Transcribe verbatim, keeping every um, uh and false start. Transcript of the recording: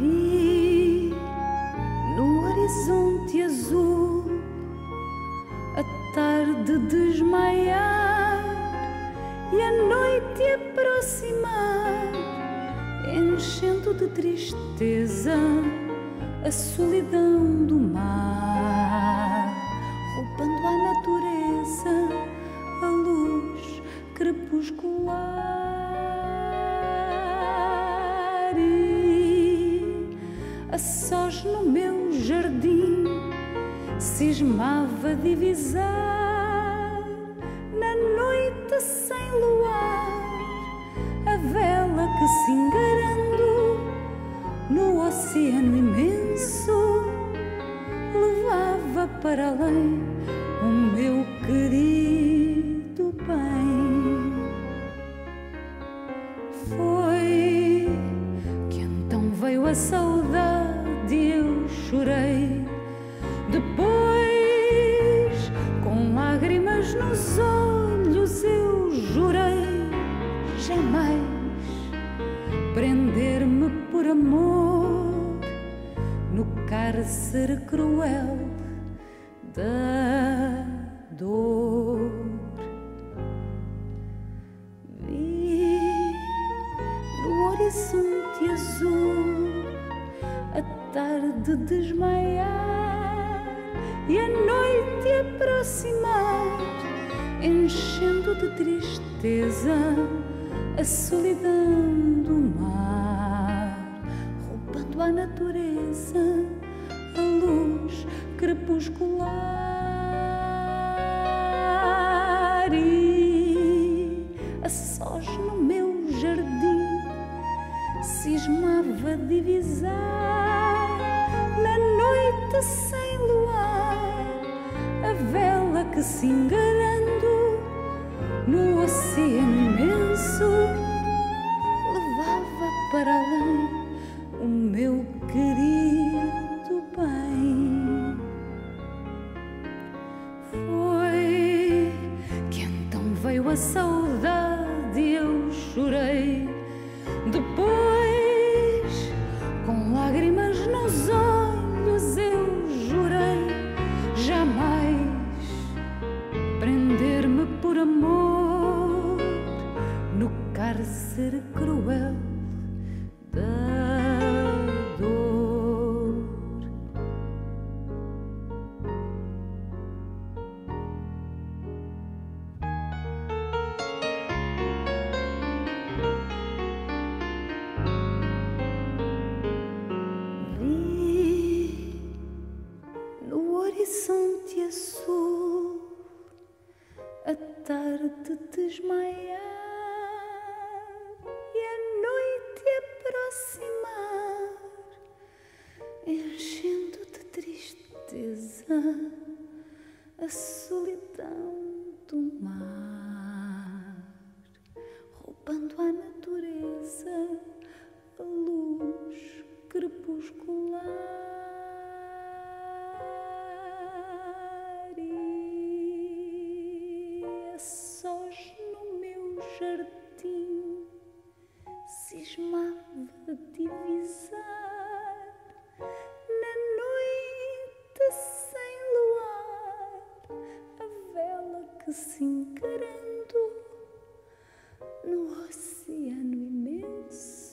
vi no horizonte azul a tarde desmaiar e a noite aproximar, enchendo de tristeza a solidão do mar, roubando à natureza a luz crepuscular. E a sós no meu jardim cismava divisar, na noite sem luar, a vela que se engarando no oceano imenso levava para além o meu querido bem. Foi que então veio a saudade e eu chorei. Depois, com lágrimas nos olhos, eu jurei jamais prender-me por amor no cárcere cruel da dor. Vi no horizonte azul a tarde desmaiar e a noite aproximar, enchendo de tristeza a solidão do mar, roubando à natureza a luz crepuscular. E a sós no meu jardim cismava divisar, na noite sem luar, a vela que se engarando no oceano imenso levava para além o meu querido bem. Foi que então veio a saudade e eu chorei. Depois, com lágrimas nos olhos, eu jurei jamais prender-me por amor no cárcere cruel da dor. Vi no horizonte azul a tarde desmaiar, enchendo de tristeza a solidão do mar, roubando à natureza a luz crepuscular. E a sós no meu jardim cismava divisar, se encarando no oceano imenso.